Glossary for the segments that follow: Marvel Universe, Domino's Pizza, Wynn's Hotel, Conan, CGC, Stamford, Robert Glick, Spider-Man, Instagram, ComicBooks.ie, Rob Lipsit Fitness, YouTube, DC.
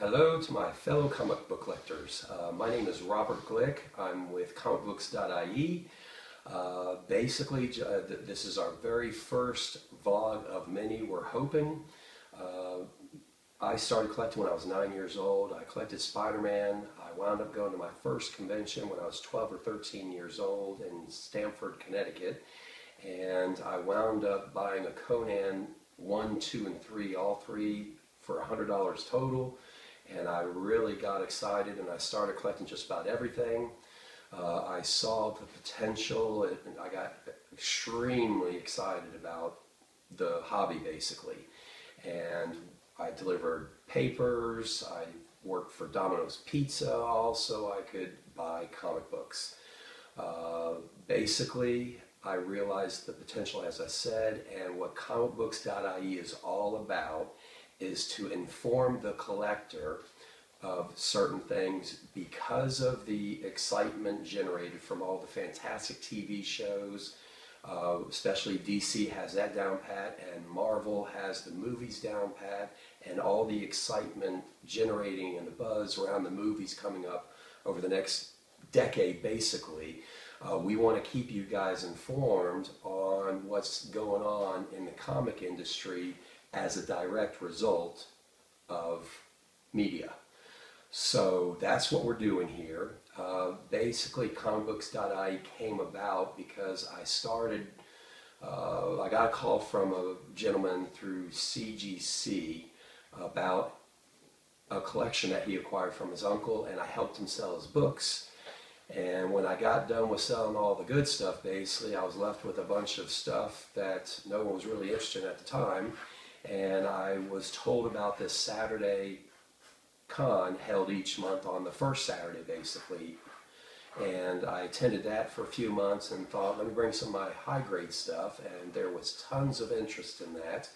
Hello to my fellow comic book collectors. My name is Robert Glick. I'm with ComicBooks.ie. This is our very first vlog of many, we're hoping. I started collecting when I was 9 years old. I collected Spider-Man. I wound up going to my first convention when I was 12 or 13 years old in Stamford, Connecticut. And I wound up buying a Conan 1, 2, and 3, all three for $100 total. And I really got excited and I started collecting just about everything. I saw the potential and I got extremely excited about the hobby basically. And I delivered papers, I worked for Domino's Pizza also, I could buy comic books. Basically, I realized the potential, as I said, and what ComicBooks.ie is all about is to inform the collector of certain things because of the excitement generated from all the fantastic TV shows, especially DC has that down pat, and Marvel has the movies down pat, and all the excitement generating and the buzz around the movies coming up over the next decade basically. We want to keep you guys informed on what's going on in the comic industry as a direct result of media. So that's what we're doing here. Basically, ComicBooks.ie came about because I started, I got a call from a gentleman through CGC about a collection that he acquired from his uncle, and I helped him sell his books. And when I got done with selling all the good stuff, basically, I was left with a bunch of stuff that no one was really interested in at the time. And I was told about this Saturday con held each month on the first Saturday basically, and I attended that for a few months and thought, let me bring some of my high grade stuff, and there was tons of interest in that.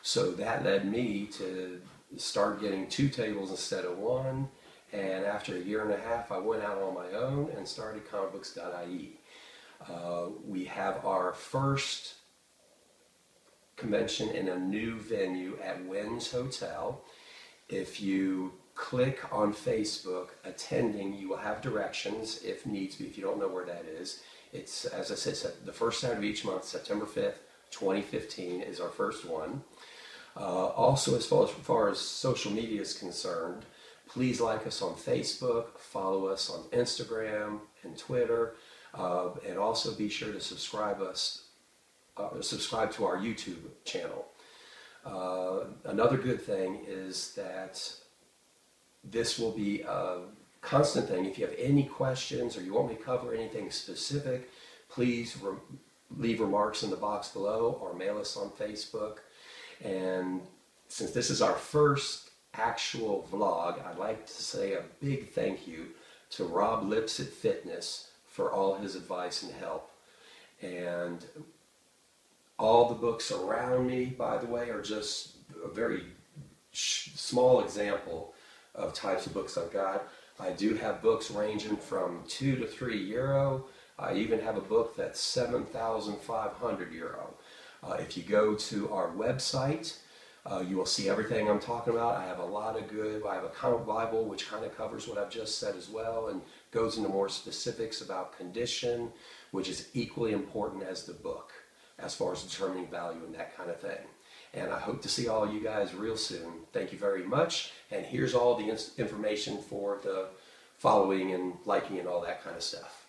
So that led me to start getting two tables instead of one, and after a year and a half I went out on my own and started ComicBooks.ie. We have our first convention in a new venue at Wynn's Hotel. If you click on Facebook, attending, you will have directions if needs be, if you don't know where that is. It's, as I said, the first Saturday of each month, September 5th, 2015 is our first one. Also, as far as social media is concerned, please like us on Facebook, follow us on Instagram and Twitter, and also be sure to subscribe to our YouTube channel. Another good thing is that this will be a constant thing. If you have any questions or you want me to cover anything specific, please leave remarks in the box below or mail us on Facebook. And since this is our first actual vlog, I'd like to say a big thank you to Rob Lipsit Fitness for all his advice and help. And all the books around me, by the way, are just a very small example of types of books I've got. I do have books ranging from €2 to €3. I even have a book that's 7,500 euro. If you go to our website, you will see everything I'm talking about. I have a comic Bible which kind of covers what I've just said as well and goes into more specifics about condition, which is equally important as the book, as far as determining value and that kind of thing. And I hope to see all you guys real soon. Thank you very much. And here's all the information for the following and liking and all that kind of stuff.